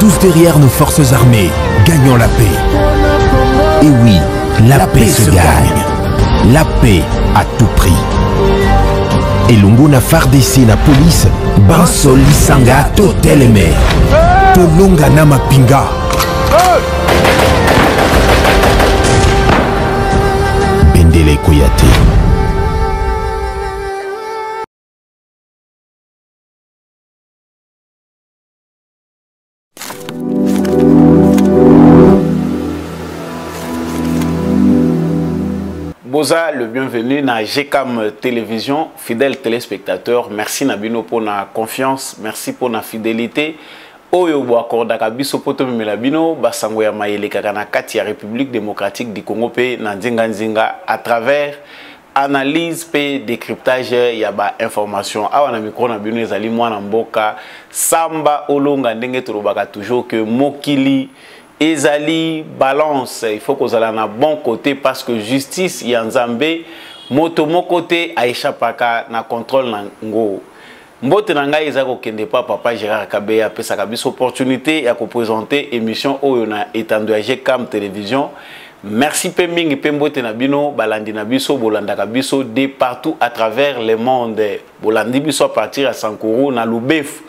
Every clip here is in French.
Tous derrière nos forces armées, gagnons la paix. Et oui, la paix se gagne. La paix à tout prix. Elongo na FARDC na police, Banso Lisanga toteleme. Tolonga na mapinga. Bendele Koyate. Boza, le bienvenu na GCAM Télévision, fidèle téléspectateur. Merci Nabino pour la confiance, merci pour la fidélité. Oyo bo akordaka biso poto mimela bino basango ya mayeleka na kati ya République démocratique du Congo pe na nzinga nzinga à travers analyse pe décryptage ya ba information. Awa na micro na bino ezali mwana mboka Samba Olonga ndenge tolobaka toujours que mokili ezali balance, il faut qu'on soit na bon côté parce que justice y en Zambé, moto mon côté a échappé na contrôle nango. Mbote nanga ezako kende pa papa Gérard Kabea pesa kabiso opportunité ya ko présenter émission oyo na étendue GCAM Télévision. Merci Peming Pembote Nabino, Balandi Nabiso, Bolanda Kabiso de partout à travers le monde. Bolandi biso à partir à Sankuru na Lubef.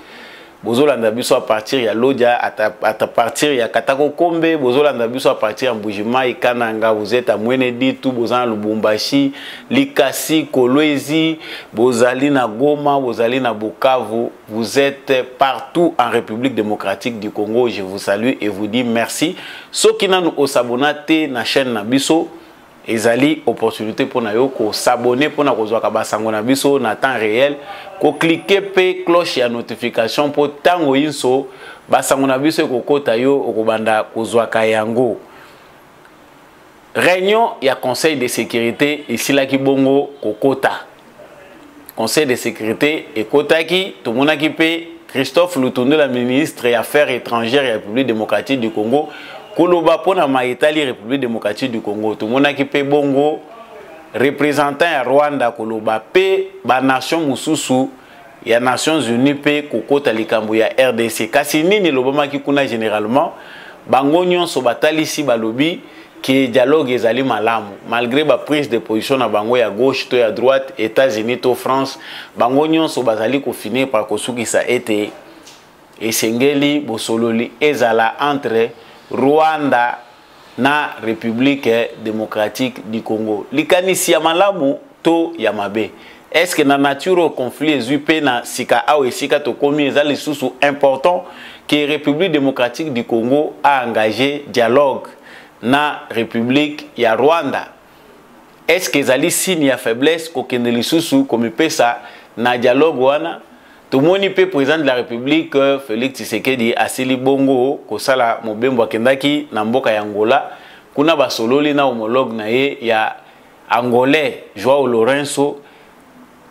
Bozolanda biso à partir ya Lodja, à partir ya Katako Kombe, Bozolanda biso à partir en Bujima et Kananga, vous êtes à Mwenedi, tout Bozan Lubumbashi, Likasi, Kolwezi, Bozalina Goma, Bozalina Bukavu, vous êtes partout en République démocratique du Congo. Je vous salue et vous dis merci. Ceux qui n'ont pas s'abonné na chaîne Nabiso, ezali opportunité pour nayo ko s'abonner pour na kozwa ka basango na biso na temps réel ko cliquer pe cloche ya notification pour tango yinso basango na biso ko kota yo okobanda kozwa ka yango. Réunion ya conseil de sécurité ici la kibongo ko kota. Conseil de sécurité et kota ki to monaki pe Christophe Lutundou la ministre des Affaires étrangères de la République démocratique du Congo. Koloba pona maitali République démocratique du Congo. Tout le monde qui paye bongo, représentant à Rwanda, Koloba paye, ba nation Moussousou, ya Nations Unies paye, Koko Talikambu, ya RDC. Kasi nini l'Obama qui kuna généralement, bango nyon so batali si balobi, qui dialogue ezali malamu. Malgré ba prise de position na bango ya gauche, to ya droite, États-Unis, to France, bango nyon so batali ko finir par kosuki sa ete, et sengeli, bosololi, ezala entre Rwanda na République démocratique du Congo. Likanisi ya malamu to ya mabe. Est-ce que na nature au conflit ezupé na sika awe sika to komi ezali susu important que République démocratique du Congo a engagé dialogue na République ya Rwanda. Est-ce que ezali signe ya faiblesse ko kendeli susu komi pesa na dialogue wana? Tout le monde peut président de la République, Félix Tshisekedi, Asili Bongo, Kosala Mobembo Kendaki, Namboka Yangola, Kuna Basololi na homologue nae ya Angolais, João Lourenço,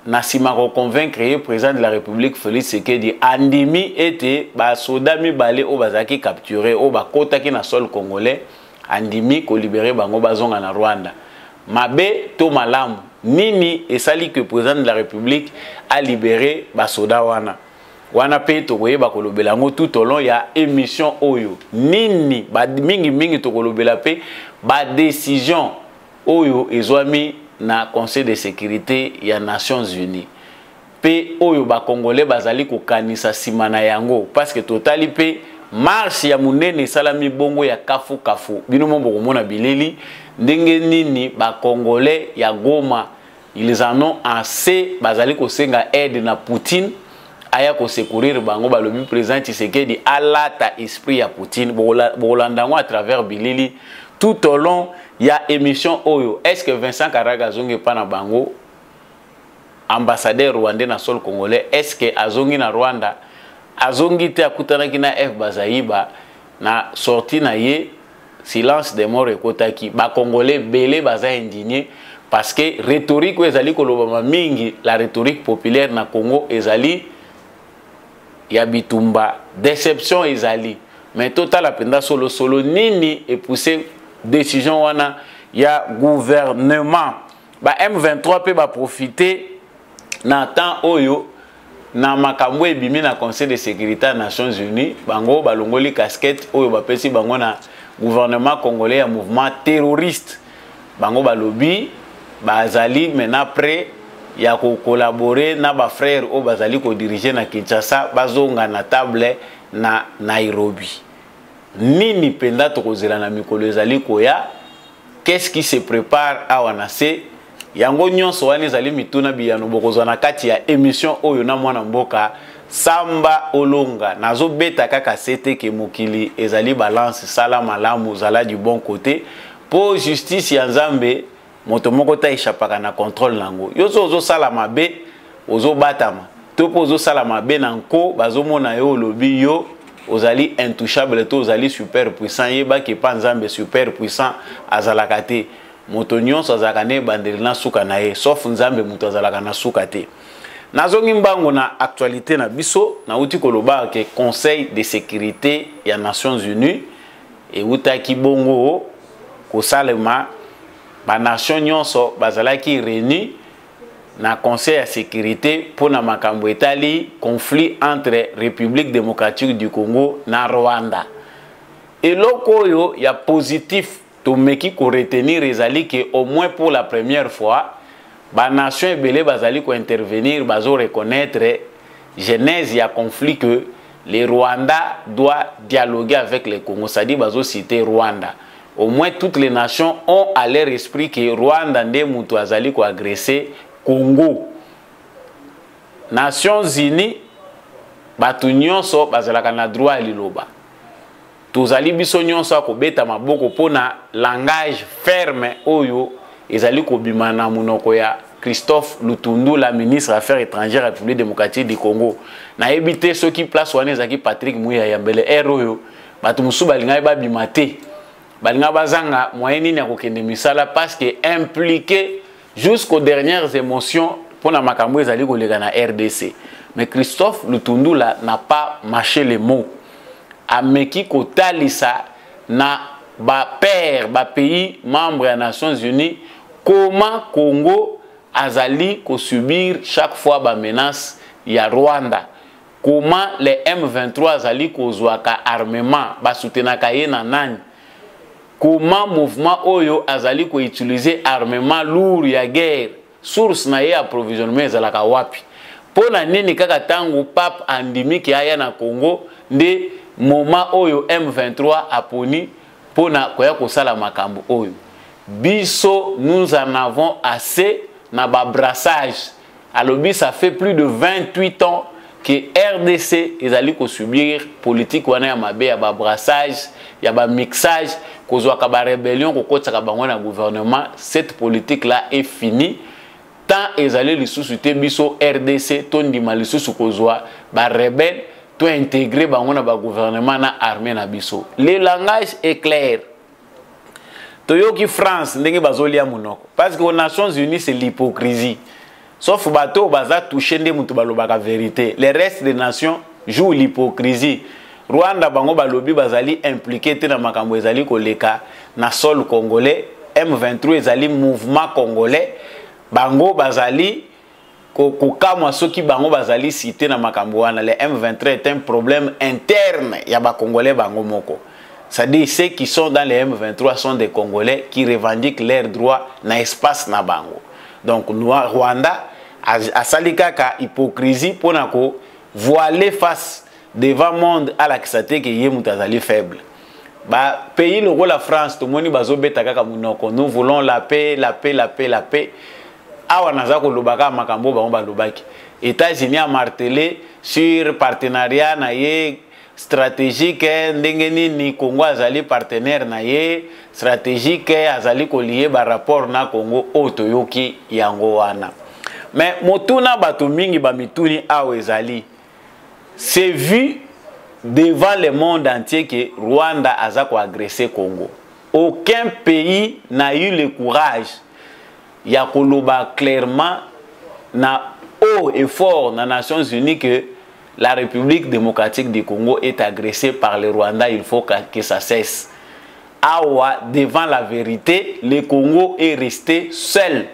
Nasimaro convaincre président de la République, Félix Tshisekedi, Andimi était Basodami Balé Obazaki capturé, Obakotaki na sol congolais, Andimi ko libéré Bango Bazonga na Rwanda. Mabe to malamu. Nini et sali que le président de la République a libéré Basoda Wana. Wana pe tokoye bakolobelango tout au long ya émission Oyo. Nini mingi mingi tokolobela pe ba décision Oyo ezwami na Conseil de sécurité ya Nations Unies. Pe Oyo ba Congolais bazali ko kanisa simana yango parce que totali pe marche ya munene salami bongo ya kafu kafu. Bino mo bokomona bileli ndenge nini ba Congolais ya Goma ils en ont assez bazali ko senga aide na Poutine aya ko secourir bango balobi président Tshisekedi alata esprit ya Poutine bolandango à travers bilili tout au long ya émission Oyo. Est-ce que Vincent Karaga zonge pa na bango ambassadeur rwandais na sol congolais? Est-ce que azongi na Rwanda azongi te akutana kina F Bazaiba na sorti na ye silence des morts et kotaki ba congolais belé baza indigné parce que rhétorique ezali kolobama mingi la rhétorique populaire na Congo ezali ya bitumba déception ezali mais total apenda solo nini et pousser décision wana ya gouvernement ba M23 pe ba profiter na temps oyo na makambo ebimi na Conseil de sécurité des Nations Unies, bango balongoli casquette oyo bapesi bango na gouvernement congolais ya mouvement terroriste. Bango balobi bazali mena prêt ya ko collaborer na ba frère o bazali ko diriger na Kinshasa bazonga na table na Nairobi. Nini penda to kozela na mikolo ezali koya? Qu'est-ce qui se prépare à Wanase? Yango nyonso wana ezali mituna biyano bokozwa na kati ya émission oyo na mwana mboka Samba Olonga. Nazo beta kaka sete ke mokili ezali balance sala malamu zala du bon côté po justice ya Nzambe. Moto moko ta échappaka na contrôle nango. Yozo ozo sala mabe, ozo batama. Topo ozo sala mabe nanko, bazomona yo lobi yo, ozali intouchable to ozali super puissant yeba ke pa Nzambe super puissant azalaka te. Moto nyonso azalaka ne bandelina suka na ye, sauf Nzambe moto azalaka na suka te. Nazongi mbango na actualité na biso, na uti koloba ke Conseil de sécurité ya Nations Unies e utaki bongo ko salema ba nation nyonso bazalaki réuni na Conseil de sécurité pour na makambo etali conflit entre République démocratique du Congo na Rwanda. Et loko yo ya positif to meki ko retenir ezali que au moins pour la première fois ba nation ebele bazali ko intervenir bazo reconnaître genèse ya conflit que les Rwanda doit dialoguer avec les Congo, ça dit bazo citer Rwanda. Au moins toutes les nations ont à leur esprit que Rwanda nde mutu azali ko agresser Congo. Nations Unies batu nyonso bazalaka na droit liloba. Tozali biso nyonso ko beta maboko pona langage ferme oyo ezali ko bimana munoko ya Christophe Lutundou, la ministre des Affaires étrangères de la République démocratique du Congo. Na ebite ceux qui place wana ezaki Patrick Muya Yambele eroyo batu musuba linga ba bimate. Balinga bazanga moyeni na kokende misala parce que impliqué jusqu'aux dernières émotions pour na makambo ezali kolega na RDC. Mais Christophe Lutundou là n'a pas mâché les mots. Ameki kotalisa na ba père ba pays membre des Nations Unies comment Congo azali ko subir chaque fois ba menace ya Rwanda. Comment les M23 azali ko zwaka armement ba soutenaka yena nani? Comment mouvement oyo azali ko utiliser armement lourd ya guerre source na ye approvisionnement ezalaka wapi pona nini kaka tango pape andimi ki aya na Congo nde moment oyo M23 aponi pona koya kosala makambo oyo biso nous en avons assez na ba brassage alobi ça fait plus de 28 ans que RDC ezali ko subir politique wana ya mabe ya ba brassage ya ba mixage kozwa ka ba rébellion ko kotsa bango na gouvernement. Cette politique là est finie tant ezali lisusu te biso RDC tondi malisusu kozwa ba rebelle to intégrer bango na ba gouvernement na armée na biso. Le langage est clair. Toyoki France ndenge bazolia munoko parce que aux Nations Unies c'est l'hypocrisie. Sauf bateau baza touché nde mutu balobaka vérité. Les restes des nations jouent l'hypocrisie. Rwanda bango balobi bazali impliqué te na makambo ezali koleka na sol congolais. M23 ezali mouvement congolais bango bazali kokamwa soki bango bazali cité na makambo wana. Le M23 est un problème interne ya ba congolais bango moko. Ça dit ceux qui sont dans les M23 sont des Congolais qui revendiquent leurs droits na espace na bango. Donc Rwanda a salika ka hypocrisie pona ko voiler face devant monde à la kisate ke ye mutazali faible. Ba pays le roi la France to moni bazo beta kaka munoko nous voulons la paix la paix la paix la paix. Awa naza ko lobaka makambo ba on ba lobaki. États-Unis a martelé sur partenariat na ye stratégique ndengeni ni Congo azali partenaire na ye stratégique azali kolié ba rapport na Congo otoyoki yango wana. Mais motuna bato mingi ba mituni awe ezali. C'est vu devant le monde entier que Rwanda aza ko agresser Congo. Aucun pays n'a eu le courage ya koloba clairement na haut et fort na Nations Unies que la République démocratique du Congo est agressée par le Rwanda, il faut que ça cesse. Awa, devant la vérité, le Congo est resté seul.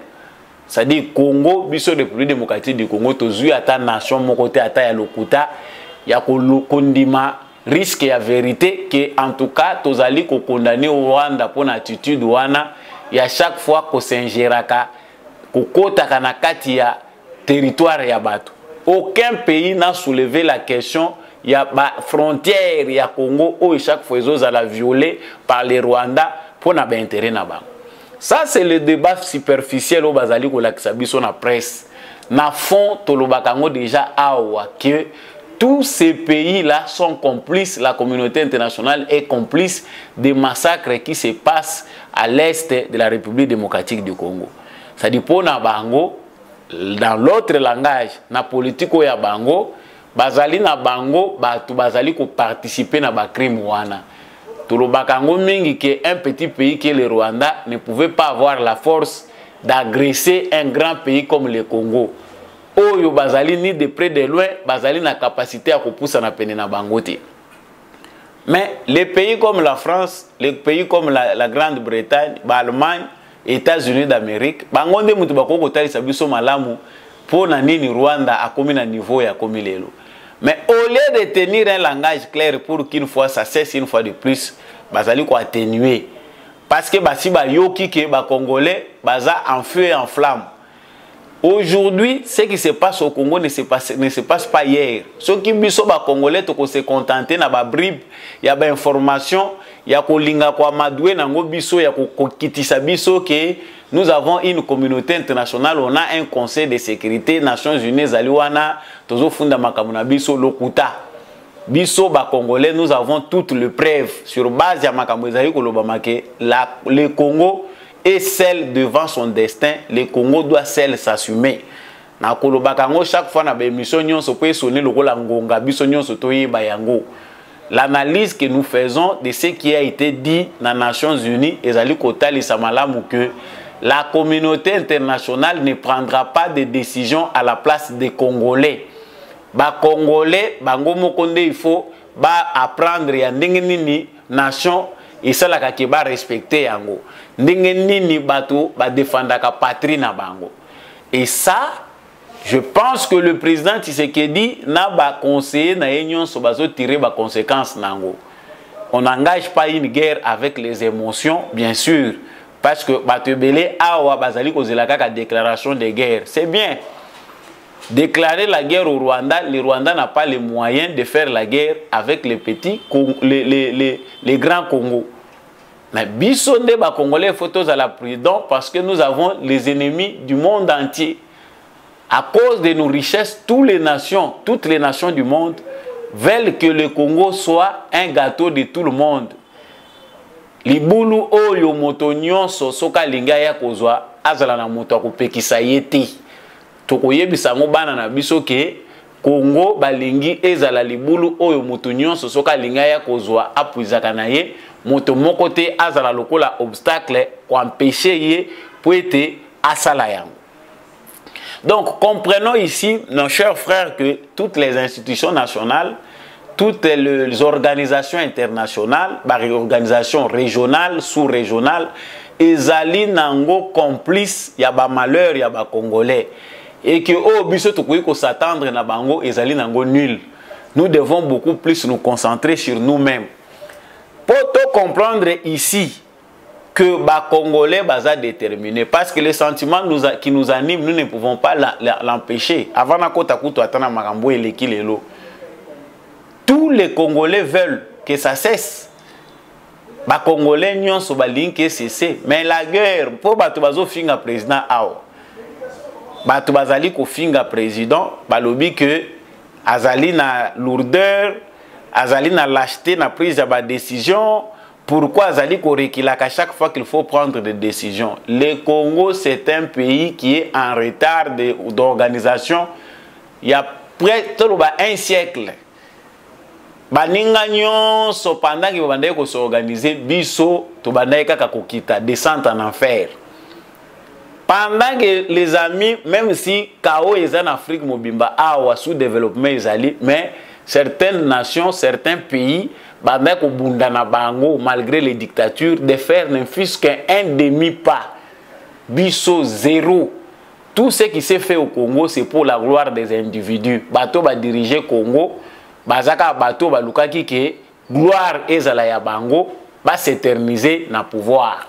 C'est-à-dire Congo, biso République démocratique du Congo, tozui ata nation mon côté ata ya lokuta ya kondima risque ya vérité que en tout cas tozali ko condamner Rwanda pour l'attitude wana ya chaque fois ko s'ingéraka ko kota kana kati ya territoire ya bato. Aucun pays n'a soulevé la question ya ba frontière ya Congo où chaque fois ils à la violer par les Rwandais pour na ba intérêt na ba. Ça, c'est le débat superficiel au Basali Kolaksabiso na presse. Na fond, Tolobakango déjà awa que tous ces pays-là sont complices, la communauté internationale est complice des massacres qui se passent à l'est de la République démocratique du Congo. C'est-à-dire, pour Nabango, dans l'autre langage, na politique ya Bango, Basali na Bango, Batu Basali ko participer na ba crime wana. Tolobakango mingi que un petit pays qui est le Rwanda ne pouvait pas avoir la force d'agresser un grand pays comme le Congo. Oyo bazali ni de près de loin, bazali na capacité à repousser na pene na bangote. Mais les pays comme la France, les pays comme la Grande-Bretagne, l'Allemagne, les États-Unis d'Amérique, bangonde mutu bakoko tali sabiso malamu pona nini Rwanda akomi na niveau ya komi lelo. Mais au lieu de tenir un langage clair pour qu'une fois ça cesse une fois de plus, bazali ko atténuer parce que basi ba yoki ke ba congolais baza en feu et en flamme. Aujourd'hui, ce qui se passe au Congo ne se passe pas hier. Ceux qui biso ba congolais to ko se contenter na ba bribe, ya ba information, ya ko linga kwa madoué nango biso ya ko kitisa biso ke nous avons une communauté internationale, on a un conseil de sécurité, Nations Unies, Aliwana, Tozo Funda Makamuna, Biso, Lokuta, Biso, Bakongolais, nous avons toutes les preuves sur base de Makamouzaï, Kolobamake, le Congo est seul devant son destin, le Congo doit seul s'assumer. Na Kolobakango, chaque fois, na bémission, nyon se peut sonner le Kolangonga, Biso, nyon se toye Bayango. L'analyse que nous faisons de ce qui a été dit dans les Nations Unies, et Zali Kota, les Samalam, que la communauté internationale ne prendra pas de décision à la place des Congolais. Ba Congolais, bango mokonde il faut ba apprendre ya ndenge nini nation et ça la kaki ba respecter yango. Ndenge nini bato ba défendre ka patrie na bango. Et ça, je pense que le président Tshisekedi n'a ba conseillé na union so bazo tirer ba conséquences nango. On n'engage pas une guerre avec les émotions, bien sûr. Parce que Batebele awa bazali kozilaka ka déclaration de guerre. C'est bien. Déclarer la guerre au Rwanda, le Rwanda n'a pas les moyens de faire la guerre avec les petits, les grands Congos. Mais bisonde ba Congolais photos à la prudence parce que nous avons les ennemis du monde entier. À cause de nos richesses, toutes les nations du monde veulent que le Congo soit un gâteau de tout le monde. Libulu oyo moto nyonso soka linga ya kozwa azala na moto akopekisa yete tokoyebisa ngo bana na biso ke Kongo balingi ezala libulu oyo moto nyonso soka linga ya kozwa apuizaka na ye moto moko te azala lokola obstacle ko empêcher ye po ete asala yango. Donc comprenons ici nos chers frères que toutes les institutions nationales, toutes les organisations internationales, les organisations régionales, sous-régionales, ezali nango complice ya ba malheur ya ba Congolais et que au biso tukoyi ko s'attendre na bango ezali nango nul. Nous devons beaucoup plus nous concentrer sur nous-mêmes. Pour tout comprendre ici que ba Congolais baza déterminé parce que les sentiments qui nous animent nous ne pouvons pas l'empêcher. Avant na kota kuto atana makambo eleki lelo. Tous les Congolais veulent que ça cesse. Les Congolais n'ont pas de cesse. Mais la guerre, pour Batubazo finga président Ao. Batubazali ko finga président, balobi que azali na lourdeur, azali na lâcheté na prise de ba décision. Pourquoi azali ko rekilaka chaque fois qu'il faut prendre des décisions? Le Congo, c'est un pays qui est en retard d'organisation. Il y a près de un siècle. Baninga nyonso pendant que bandai ko s'organiser biso to bandai kaka kokita descente en enfer. Pendant que les amis même si Kao est en Afrique mobimba awa sous développement ezali mais certaines nations, certains pays bandai ko bunda na bango malgré les dictatures de faire ne fût qu'un demi pas biso zéro Tout ce qui s'est fait au Congo, c'est pour la gloire des individus. Bato va diriger Congo, bazaka bato va lukaki ke gloire ezala ya bango, va s'éterniser na pouvoir.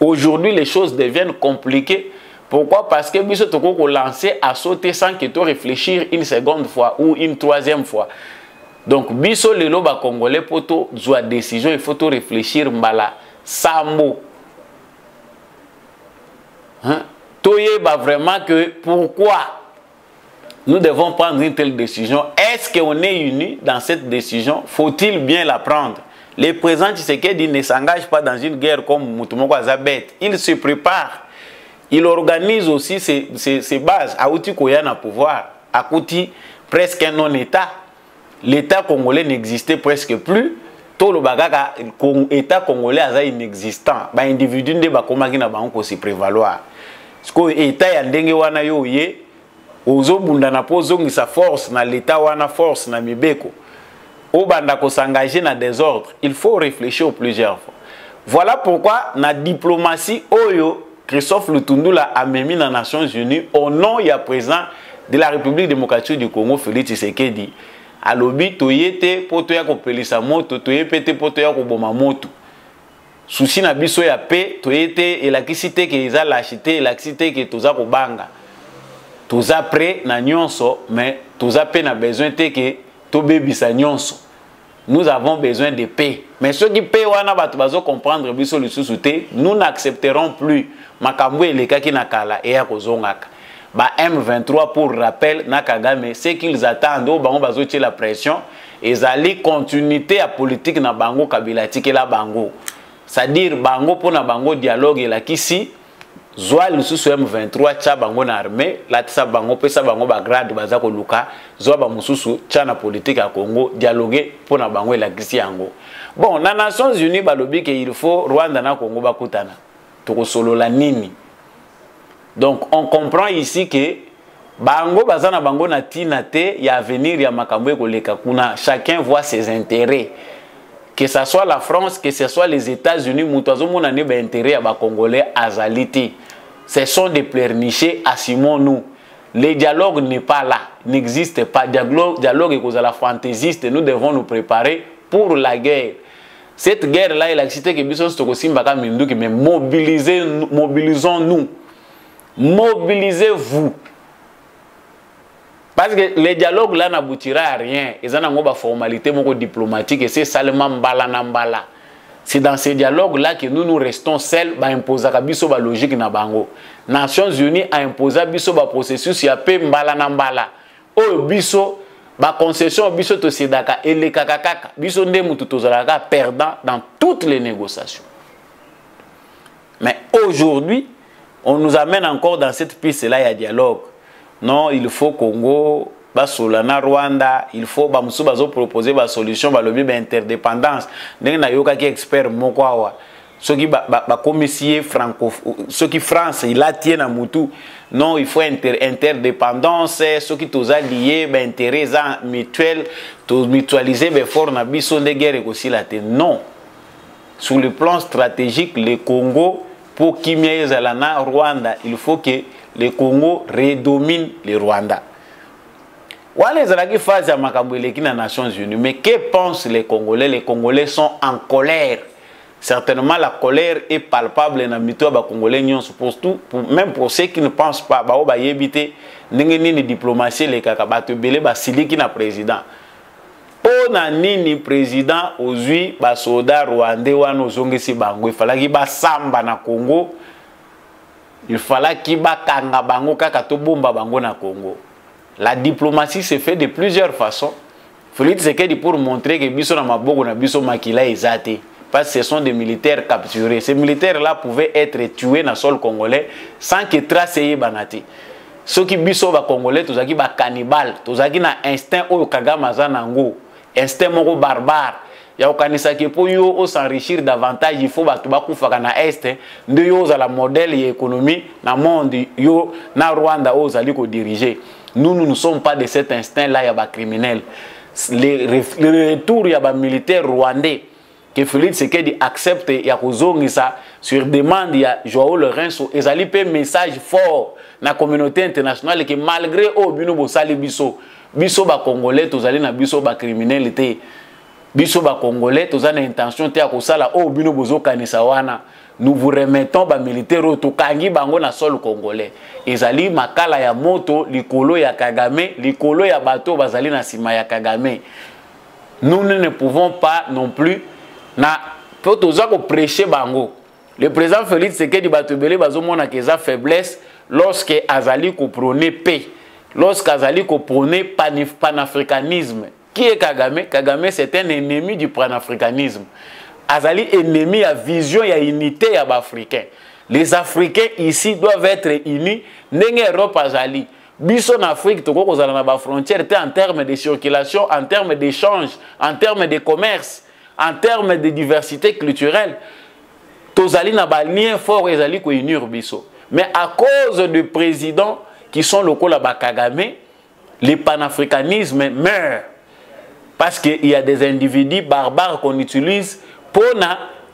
Aujourd'hui, les choses deviennent compliquées. Pourquoi? Parce que biso toko lancer à sauter sans que tu réfléchir une seconde fois ou une troisième fois. Donc biso lelo ba congolais poto zwa décision, il faut réfléchir mbala sambo. Hein? Toye ba vraiment que pourquoi nous devons prendre une telle décision? Est-ce qu'on est unis dans cette décision? Faut-il bien la prendre? Le président Tshisekedi ne s'engage pas dans une guerre comme Moutoumoko Azabet. Il se prépare. Il organise aussi ses bases. Aouti Koyana pouvoir. Akouti presque un non-État. L'État congolais n'existait presque plus. Tout le bagaka, l'État congolais est inexistant. Les individus ne peuvent pas se prévaloir. Parce que l'État est en train de sa force, l'État wana force, na mibeko. Au banda ko s'engager dans des ordres, il faut réfléchir plusieurs fois. Voilà pourquoi na diplomatie oyo Christophe Lutundou l'a amené dans les Nations Unies au nom et à présent de la République démocratique du Congo Félix Tshisekedi. A lobby toyete poto ya ko pelisa moto toyete poto ya ko boma moto. Souci na biso ya paix toyete électricité que ils a lâcheté électricité que toza ko banga. Toza prêt na nyonso mais toza pe na besoin te que to bebisa nyonso. Nous avons besoin de paix. Mais ceux qui paient, comprendre nous n'accepterons plus. Makambo eleka ki nakala et akozongaka. Ba M23 pour rappel na Kagame, ce qu'ils attendent au bango bazo tie la pression et zali continuité à politique na bango Kabila tikela bango. C'est-à-dire bango pour na bango dialogue et la kisi Zoa lususu M23 tcha bango na armée, la tsa bango pesa bango ba grade baza ko luka, zoa ba mususu tcha na politique à Congo dialoguer pour na bango la kisi yango. Bon, na Nations Unies balobi ke il faut Rwanda na Congo ba kutana. Toko solo la nini. Donc on comprend ici que bango baza na bango na tinate ya avenir ya makambo e koleka kuna, chacun voit ses intérêts. Que ce soit la France, que ce soit les États-Unis, on a intérêt à les Congolais à Zaliti. Ce sont des pleurnichés, assumons-nous. Le dialogue n'est pas là, n'existe pas. Le dialogue est cause à la fantaisiste. Nous devons nous préparer pour la guerre. Cette guerre-là, elle a cité que mobilisons-nous. Mobilisez-vous. Parce que le dialogue là n'aboutira à rien. Ils ont une formalité diplomatique et c'est seulement mbala na mbala. C'est dans ces dialogues là que nous restons seuls à imposer la logique na bango. Nations Unies a imposé le processus ya pe mbala na mbala. O biso ba concession biso to sedaka et le kakakaka biso nde mutu tozalaka perdant dans toutes les négociations. Mais aujourd'hui, on nous amène encore dans cette piste là il y a dialogue. Non, il faut Congo, Basolana, Rwanda, il faut Bamsou Bazo proposer la solution, le lobby interdépendance. N'a yoka qui expert Mokwawa. Ceux qui commissaient franco, ceux qui France, il a tient à Moutou. Non, il faut interdépendance, ceux qui tous alliés, intérêts mutuels, tous mutualiser, fort na biso de guerre et aussi la tête. Non. Sur le plan stratégique, le Congo, pour Kimia Zalana, Rwanda, il faut que le Congo rédomine le Rwanda. Voilà les phase à Makaboueleki dans les Nations Unies. Mais que pensent les Congolais? Les Congolais sont en colère. Certainement, la colère est palpable dans les Congolais. Même pour ceux qui ne pensent pas, bah éviter les diplomaties, les kakabatoubélés, Basili qui n'a président. On a ni président aux huit, les soldats rwandais, il fallait qu'il y ait samba dans le Congo. Il fallait qu'il bakanga bango kaka to bomba bango na Congo. La diplomatie se fait de plusieurs façons. Félix Tshisekedi pour montrer que biso na maboko na biso makila ezate parce que ce sont des militaires capturés. Ces militaires là pouvaient être tués dans le sol congolais sans que trace ye banati. Ceux qui biso ba congolais tozaki ba cannibal, tozaki na instinct oyo Kagame aza nango, instinct moko barbare. Ya okanisa ke po yo o s'enrichir davantage il faut batu bakufaka na est nde yo ozala modèle ya économie na monde yo na Rwanda ozali ko diriger. Nous ne sommes pas de cet instinct là ya ba criminel. Le retour ya ba militaire rwandais que Félix Tshisekedi accepte et a ça sur demande ya João Lourenço et ça lui fait un message fort dans la communauté internationale que malgré obino bosali biso biso ba congolais tozali na biso ba criminalité biso ba congolais tozana intention te akosala obino bozo kanisa wana nous vous remettons ba militaire otokangi bango na sol congolais ezali makala ya moto likolo ya Kagame likolo ya bato bazali na sima ya Kagame nous ne pouvons pas non plus na potozago prêcher bango. Le président Félix Tshisekedi Batubele bazomona keza faiblesse lorsque azali ko prôner paix, lorsque azali ko prôner panafricanisme. Qui est Kagame? Kagame c'est un ennemi du panafricanisme. Azali ennemi à vision et à unité à africain. Les Africains ici doivent être unis, n'engé Europe azali. Bison Afrique, toko kozala na ba frontière en termes de circulation, en termes d'échange, en termes de commerce. En termes de diversité culturelle, tozali na ba lien fort ezali ko unir biso. Mais à cause de présidents qui sont locaux la Kagame, le panafricanisme meurt. Parce qu'il y a des individus barbares qu'on utilise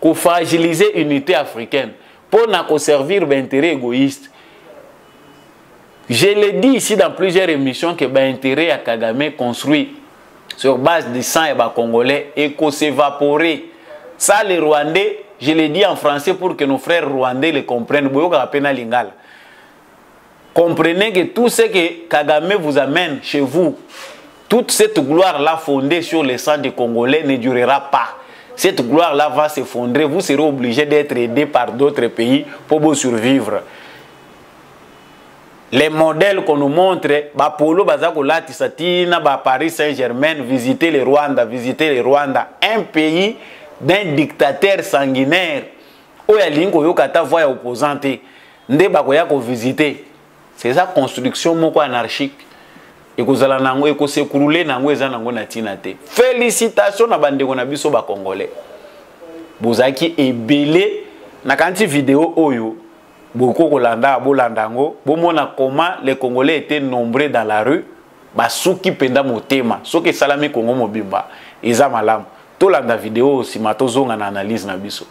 pour fragiliser l'unité africaine, pour servir l'intérêt égoïste. Je l'ai dit ici dans plusieurs émissions que l'intérêt à Kagame construit sur base du sang et des Congolais, et qu'on s'évaporer. Ça, les Rwandais, je l'ai dit en français pour que nos frères Rwandais le comprennent. Comprenez que tout ce que Kagame vous amène chez vous, toute cette gloire-là fondée sur le sang des Congolais ne durera pas. Cette gloire-là va s'effondrer. Vous serez obligés d'être aidés par d'autres pays pour vous survivre. Les modèles qu'on nous montre, Polo, Bazakola, Tisatina, Paris Saint-Germain, visiter les Rwanda, un pays d'un dictateur sanguinaire. Oyalingo yokata voie opposante, nde bakoya ko visiter. C'est sa construction moko anarchique. Et que zala nango eko s'écrouler nango eza nango na tinate. Félicitations na bandeko na biso ba congolais. Bozaki ebele na kanti vidéo oyo. Beaucoup Kolanda, Bolandango, Bomona comment les Congolais étaient nombreux dans la rue, Basuki penda motema, soki salami Congo mobimba, eza malamu. Tolanda vidéo si matozonga na analyse na biso.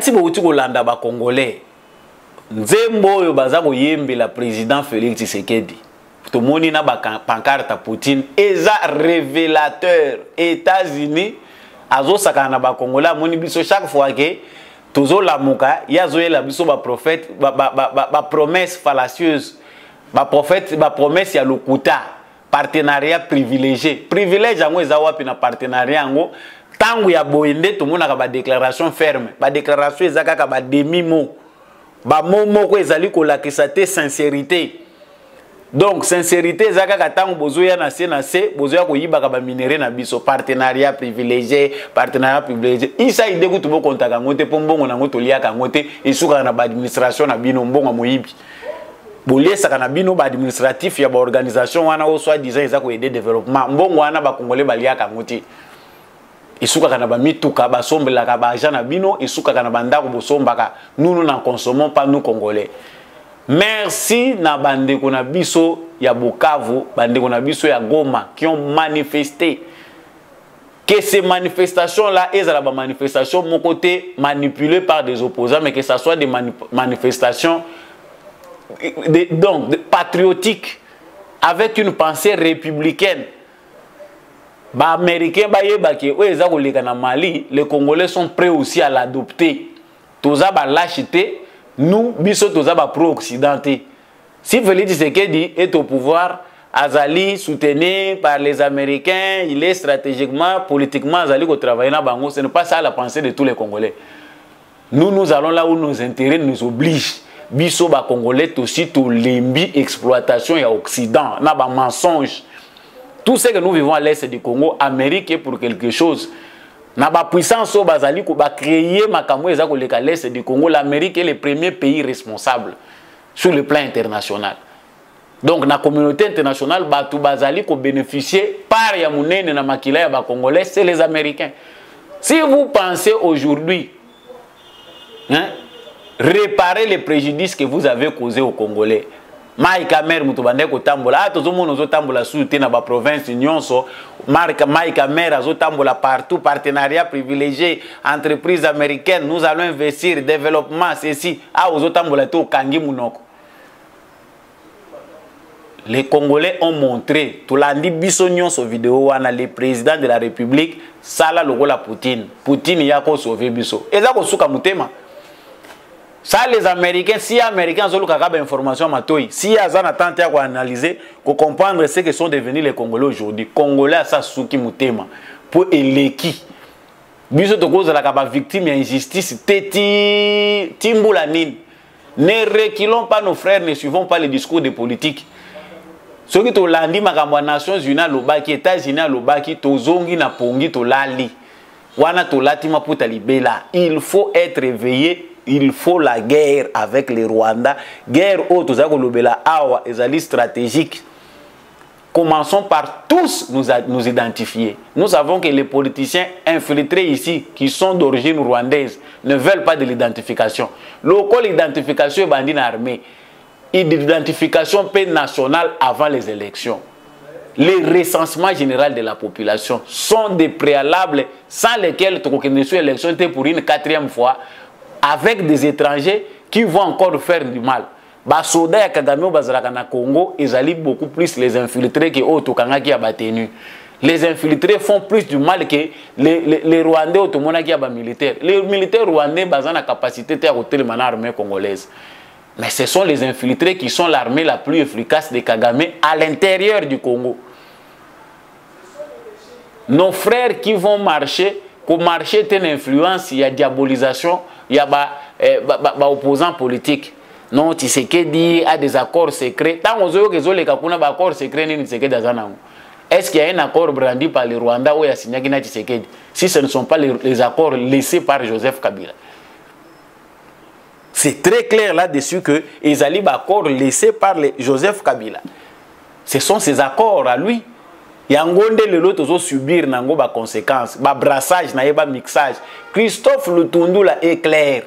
tanti bauti kolanda ba Congolais nzembo yo baza koyembela président Félix Tshisekedi to moni na ba pancarte Poutine eza révélateur États-Unis azo sakana ba Congolais moni biso chaque fois que tozo la moka yazo la biso ba prophète ba promesse fallacieuse ba prophète ba promesse ya lokuta partenariat privilégié privilège yango eza wapi na partenariat yango tango ya boende to mona ka ba déclaration ferme ba déclaration ezaka ka ba demi mot ba momo ko ezali ko lakisa te sincérité donc sincérité ezaka ka tango bozo ya na CNC bozo ya ko yibaka ba minéraux na biso partenariat privilégié isa ide ko tubo kontaka ngote pombongo na ngoto liaka ngote isuka na ba administration na bino mbongo moyibi bolie sakana bino ba administratif ya ba organisation wana o soit disant ezako aider développement mbongo wana ba Congolais baliaka ngoti isuka kana ba mituka ba sombela ka ba agent na bino isuka kana bandako bosombaka nous n'en consommons pas nous Congolais merci na bandeko na biso ya Bukavu bandeko na biso ya Goma qui ont manifesté que ces manifestations là ezala ba manifestation mon côté manipulées par des opposants mais que ça soit des manifestations patriotiques avec une pensée républicaine. Bah américain bah yebaki ouais ça roule kana Mali les Congolais sont prêts aussi à l'adopter. Toza ba lâcheté nous biso toza ba pro-occidenté. Si Félix Tshisekedi est au pouvoir, azali soutenu par les Américains, il est stratégiquement, politiquement azali ko travailler na bango, ce n'est pas ça la pensée de tous les Congolais. Nous nous allons là où nos intérêts nous obligent. Biso ba Congolais aussi to lembi exploitation ya Occident, na ba mensonge. Tout ce que nous vivons à l'est du Congo, Amérique est pour quelque chose. N'a pas puissance au Bazali qu'on va créer Makamwe Zakoleka à l'est du Congo. L'Amérique est le premier pays responsable sur le plan international. Donc, la communauté internationale, Batou Bazali qu'on bénéficie par Yamounene na Makila ya Congolais, c'est les Américains. Si vous pensez aujourd'hui réparer les préjudices que vous avez causés aux Congolais. Mike Hammer mutubande ko tambola atozomono zo tambola soute na ba province nyonso marque Mike Hammer azo tambola partout partenariat privilégié entreprise américaine nous allons investir développement ceci a ozo tambola to kangi munoko les Congolais ont montré tout landi biso nyonso vidéo wana le président de la République sala lokola Poutine yako sauver biso eza ko suka mutema. Ça, les Américains, si les Américains ont l'information, si ils ont analysé, pour comprendre ce que sont devenus les Congolais aujourd'hui, les Congolais sont pour éleki. Ils sont victimes d'injustice. Ne reculons pas nos frères, ne suivons pas les discours des politiques. Ceux qui ont dit que les Nations Unies, les États-Unis, il faut être éveillé. Il faut la guerre avec les Rwandais. Guerre au Tozako Lobela Awa et Zali stratégique. Commençons par tous nous identifier. Nous savons que les politiciens infiltrés ici, qui sont d'origine rwandaise, ne veulent pas de l'identification. L'identification est bandit armée. L'identification peine nationale avant les élections. Les recensements généraux de la population sont des préalables sans lesquels l'élection était pour une quatrième fois. Avec des étrangers qui vont encore faire du mal. Bah soldats et Kagame au Bazarakana Congo, ils allaient beaucoup plus les infiltrés que autres Kanga qui a battu nu. Les infiltrés font plus du mal que les Rwandais autres mona qui a battu militaires. Les militaires rwandais basant la capacité de retirer man armée congolaise. Mais ce sont les infiltrés qui sont l'armée la plus efficace de Kagame à l'intérieur du Congo. Nos frères qui vont marcher, pour marcher une influence, il y a diabolisation. Il y a des opposants politiques. Non, Tshisekedi a des accords secrets. Tant qu'on a des accords secrets, est-ce qu'il y a un accord brandi par les Rwandais ou il y a signé Tshisekedi? Si ce ne sont pas les accords laissés par Joseph Kabila. C'est très clair là-dessus que les accords laissés par Joseph Kabila. Ce sont ces accords à lui. Il y a subir des conséquences, des brassages, des mixages. Christophe Lutundou est clair.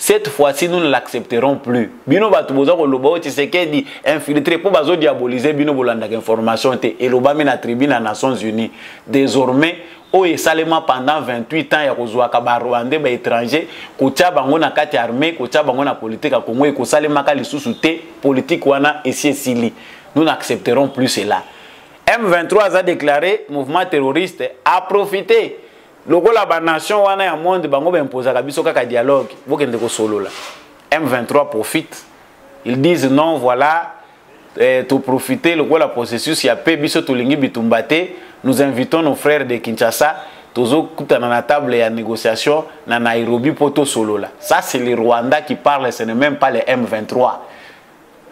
Cette fois-ci, nous ne l'accepterons plus. Bino batuboza ko lobo Tshisekedi infiltré pour bazo diaboliser bino bolanda information té et lobami na tribune à Nations Unies. Désormais, oyesalema pendant 28 ans ya kozwa ka ba Rwandais ba étrangers, kotia bango na kati armée, kotia bango na politique a Congo et kosalema ka lisusu té politique wana esi esili. Nous n'accepterons plus cela. M23 a déclaré mouvement terroriste a profité. Logo la nation wana ya monde bango bempoza kabiso kaka dialogue bokende ko solo la. M23 profite. Ils disent non voilà tout profiter logo la processus ya pe biso tolingi bitumbate. Nous invitons nos frères de Kinshasa tozo kutana na table ya négociation na Nairobi poto solo la. Ça c'est les Rwandais qui parlent, ce n'est même pas les M23.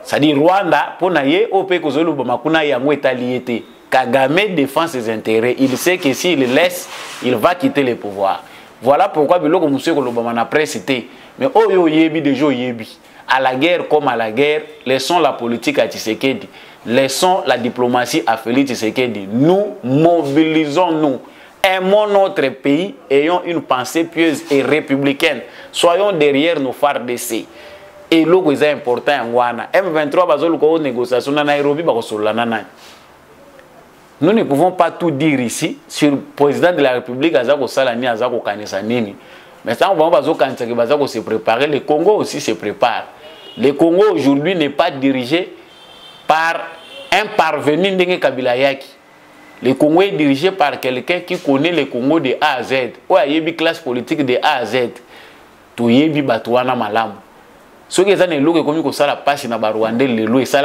Ça dit Rwanda pona ye ope ko zolo bamakuna yango etaliété. Kagame défend ses intérêts. Il sait que s'il le laisse, il va quitter le pouvoir. Voilà pourquoi Biloko Moussé Kolobama n'a pas cité. Mais Oyo Yebi, déjà Yebi. À la guerre comme à la guerre, laissons la politique à Tshisekedi. Laissons la diplomatie à Félix Tshisekedi. Nous mobilisons-nous. Aimons notre pays, ayons une pensée pieuse et républicaine. Soyons derrière nos FARDC. Et l'eau est important M23, bazol ko négociation na Nairobi, bakosolanana. Nous ne pouvons pas tout dire ici sur le président de la République, Azako Salani, Azako Kanesanini. Mais ça, on va se préparer. Le Congo aussi se prépare. Le Congo aujourd'hui n'est pas dirigé par un parvenu Ndenge Kabila Yaki. Le Congo est dirigé par quelqu'un qui connaît le Congo de A à Z. Ou il y a une classe politique de A à Z. Tout y est bien batouana malam. Ceux qui ont été comme ça, la passe dans les Rwandais, les loups, ça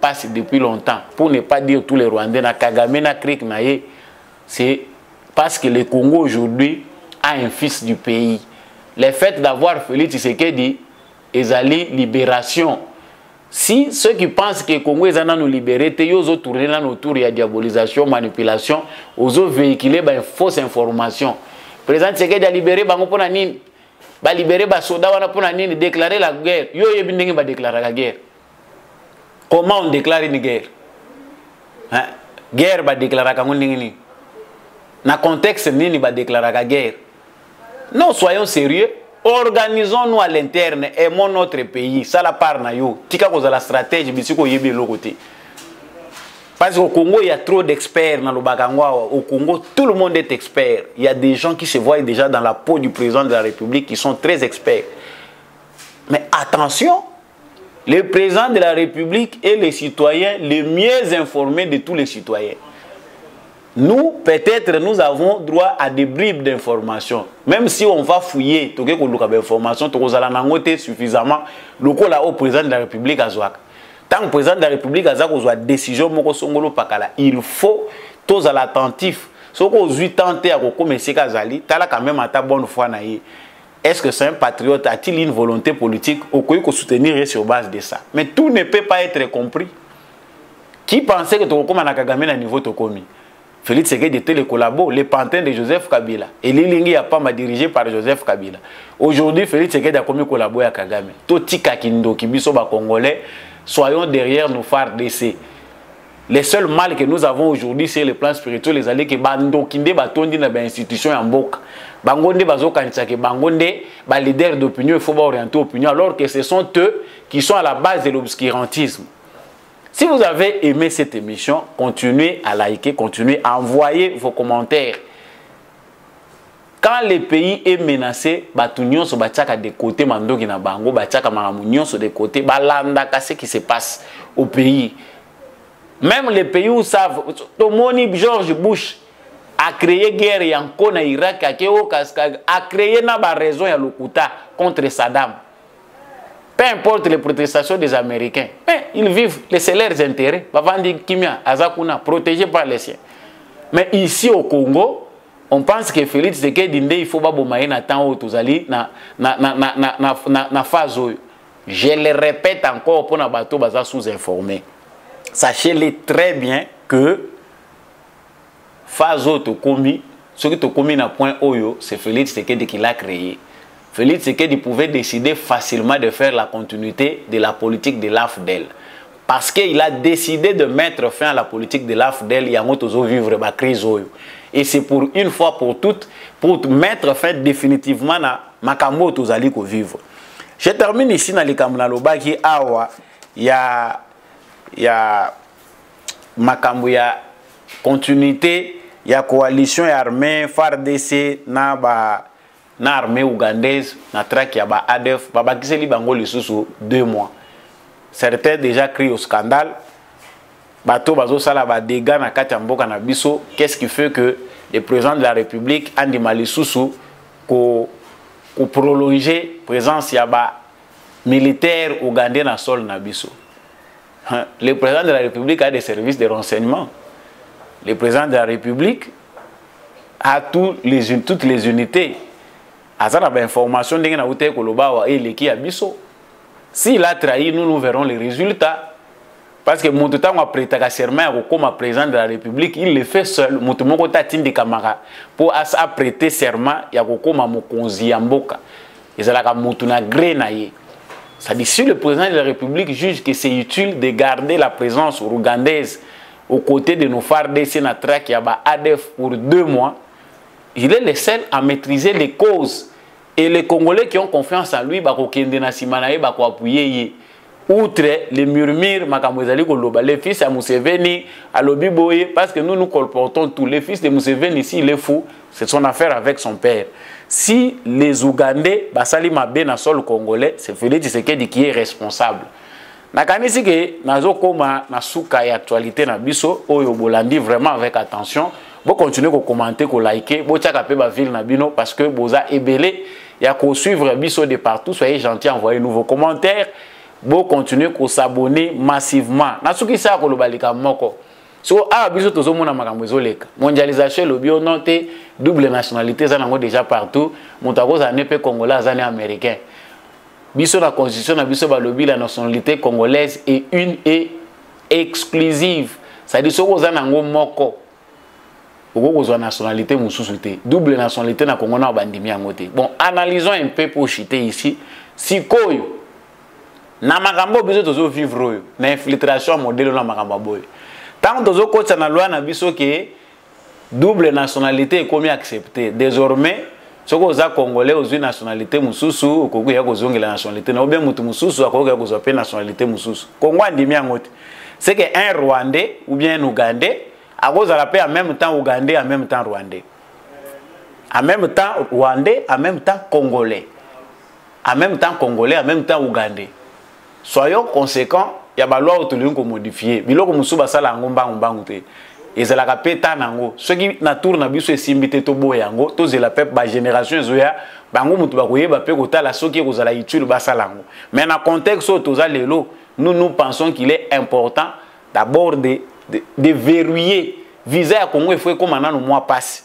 passe depuis longtemps. Pour ne pas dire tous les Rwandais, na Kagame, na Krik, c'est parce que le Congo aujourd'hui a un fils du pays. Le fait d'avoir Félix Tshisekedi, ils allaient libération. Si ceux qui pensent que le Congo est allé nous libérer, ils ont tourné dans nos tours, il y a diabolisation, manipulation, ils ont véhiculé une fausse information. Le président Tshisekedi a libéré Bango Ponanine. Ba libérer ba soda wana pona nini déclarer la guerre. Yo yebi ndenge ba déclarer la guerre. Comment on déclare une guerre? Hein? Guerre ba déclarer kango ndenge ni. Na contexte nini ba déclarer la guerre? Non, soyons sérieux. Organisons-nous à l'interne, aimons notre pays. Ça la part na yo. Tika koza la stratégie bisiko yebi lo côté. Parce qu'au Congo, il y a trop d'experts dans le Bakangwa. Au Congo, tout le monde est expert. Il y a des gens qui se voient déjà dans la peau du président de la République qui sont très experts. Mais attention, le président de la République est le citoyen le mieux informé de tous les citoyens. Nous, peut-être, nous avons droit à des bribes d'informations. Même si on va fouiller, tout ce qu'on a d'informations, tout ce qu'on a suffisamment, le président de la République a Zouak. Tant que le président de la République a une décision, il faut être attentif. Si on a tenté à recommencer, il faut quand même être bonne foi. Est-ce que c'est un patriote? A-t-il une volonté politique? On peut soutenir sur base de ça. Mais tout ne peut pas être compris. Qui pensait que Toko Kagame Kagame à niveau Tokomi? Félix Tshisekedi était le collabo, le pantin de Joseph Kabila. Et l'Ilingi n'a pas dirigé par Joseph Kabila. Aujourd'hui, Félix Tshisekedi a commis le collabo à Kagame. Toti Kakindo, qui est Congolais, soyons derrière nos FARDC. Le seul mal que nous avons aujourd'hui, c'est le plan spirituel. Les alliés qui bando kinde batondi na institution en boka. Bangonde bazo kanchake, bangonde ba leader d'opinion, il faut pas orienter opinion. Alors que ce sont eux qui sont à la base de l'obscurantisme. Si vous avez aimé cette émission, continuez à liker, continuez à envoyer vos commentaires. Quand le pays est menacé, batunion se batchaka de côté mando na bango, batchaka maramunion se de côté, balanda ce qui se passe au pays. Même les pays où savent, Tomoni George Bush a créé guerre et encore na Irak a créé na ba raison ya lokuta contre Saddam. Peu importe les protestations des Américains, mais ils vivent les leurs intérêts. Bavandi Kimia Azakuna protégé par les siens. Mais ici au Congo, on pense que Félix Tshisekedi il faut pas bombarder na temps où tozali na phase. Je le répète encore pour na bato baza sous-informé. Sachez-le très bien que phase où tokomi, ce qui tokomi na point oyo, c'est Félix Tshisekedi qui l'a créé. Félix Tshisekedi pouvait décider facilement de faire la continuité de la politique de l'AFDEL parce qu'il a décidé de mettre fin à la politique de l'AFDEL et à motozo vivre ma crise oyo. Et c'est pour une fois pour toutes, pour mettre fin définitivement à Makambo Tozali ko vivre. Je termine ici dans les Kamunaloba qui awa ya makambu ya continuité ya coalition armée FARDC na ba na armée ougandaise na traque ya ba ADF ba bakiseli bango lisusu 2 mois. Certains déjà crient au scandale. Bato bazo sala ba dégâts na kati ya mboka na biso. Qu'est-ce qui fait que le président de la République andima lisusu ko prolonger présence ya ba militaire ougandais na sol na biso. Le président de la République a des services de renseignement. Le président de la République a toutes les unités. Azana ba information ndenge na uté koloba wa eleki ya biso. S'il a trahi, nous verrons les résultats. Parce que mon temps a prêté à serment comme président de la République, il le fait seul. Mon temps a tindi kamara pour a prêté serment ya kokoma mokonzi ya mboka. Ezalaka motu na gré na ye. Ça dit, si le président de la République juge que c'est utile de garder la présence ougandaise aux côtés de nos FARDC na traque ya ba ADF pour 2 mois, il est le seul à maîtriser les causes. Et les Congolais qui ont confiance en lui, bako kende na simanaye bako appuyer ye. Outre les murmures, les fils à Museveni, à Lobiboye, parce que nous colportons tous. Les fils de Museveni, s'il est fou, c'est son affaire avec son père. Si les Ougandais, Basali Mabé, Nassol Congolais, c'est Félix Tshisekedi qui est responsable. Nakanisi ke, Nazokoma, Nasuka et actualité Nabiso, Oyo Bolandi, vraiment avec attention. Vous continuez à commenter, à liker, vous tchakapez ma ville Nabino parce que vous avez ébélé, il y a qu'à suivre Biso de partout. Soyez gentils, envoyez-nous vos commentaires. Bon continuer qu'on s'abonner massivement. Nasuki sa ko lobalika moko. So a biso tozo mona makambo ezoleka. Mondialisation lobi ononte double nationalité za nango déjà partout. Montako za nepe congolais za ne américain. Biso la constitution na biso ba lobi la nationalité congolaise est une et exclusive. Ça dit soko za nango moko. Oko zo nationalité mususu te. Double nationalité na Congo na bandimi angote. Bon, analysons un peu pour chiter ici. Sikoyo na makambo biso tozo vivre na infiltration modèle na makambo boy. Tant tozo kocha na loi na biso ke double nationalité est comme acceptée. Désormais, soko za congolais ozu nationalité mususu okokuya kozongela nationalité na obé mutu mususu akokuya kozopé nationalité mususu. Kongo ndimi angote. C'est que un Rwandais ou bien un Ougandais akozala pe en même temps Ougandais en même temps Rwandais. En même temps Rwandais en même temps Congolais. En même temps Congolais en même temps Ougandais. Soyons conséquents, il y a des lois qui sont modifiées. Il y a des lois qui sont modifiées. Et c'est la capitale. Ceux qui tournent à Bissou et Simbité Tobo et Ango, tous les peuples de la génération Zoya, Bango Moutoubakoye, Bapéko Tala, ceux qui sont à la YouTube, Bassalango. Mais dans le contexte où nous pensons qu'il est important d'abord de verrouiller, viser à Congo, il faut que maintenant le mois passe.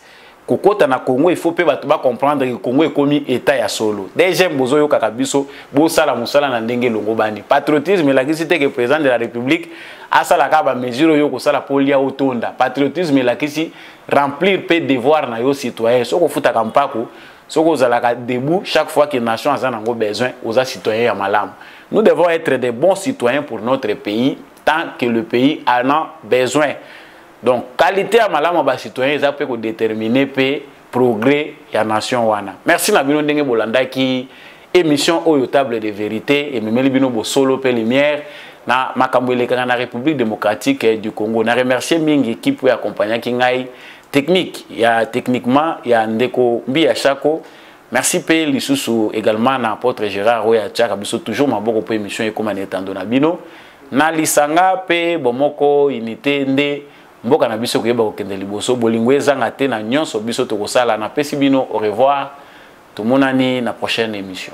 Kokota na Congo il faut pe bato ba comprendre que Congo est comme état ya solo. Déjà mbozo yo kakabiso bo sala musala na ndenge longo bani. Patriotisme la kisite que président de la République asala ka ba mesure yo ko sala polia otonda. Patriotisme la kisi remplir pe devoir na yo citoyen. Soko futa kampako soko zala ka debout chaque fois que nation azana ngo besoin aux citoyens ya malamu. Nous devons être des bons citoyens pour notre pays tant que le pays en a besoin. Donc, qualité à malama ba citoyen, ça peut déterminer le progrès de la nation wana. Merci Nabino Ndenge Bolanda qui émission au table de vérité et Mimeli Bino Bosolo pe lumière na Makambwele na République démocratique du Congo. Na remercier mingi qui peut accompagner Kingai technique. Ya techniquement ya ndeko Mbi Achako. Merci pe lisusu également na apôtre Gérard Roya Tchaka biso toujours maboko pe émission et comme netando na bino. Na lisanga pe bomoko unité nde Mboka na biso kuyeba kokende liboso bolingwe zanga te na nyonso biso tokosala na pesibino au revoir tout le monde na prochaine émission.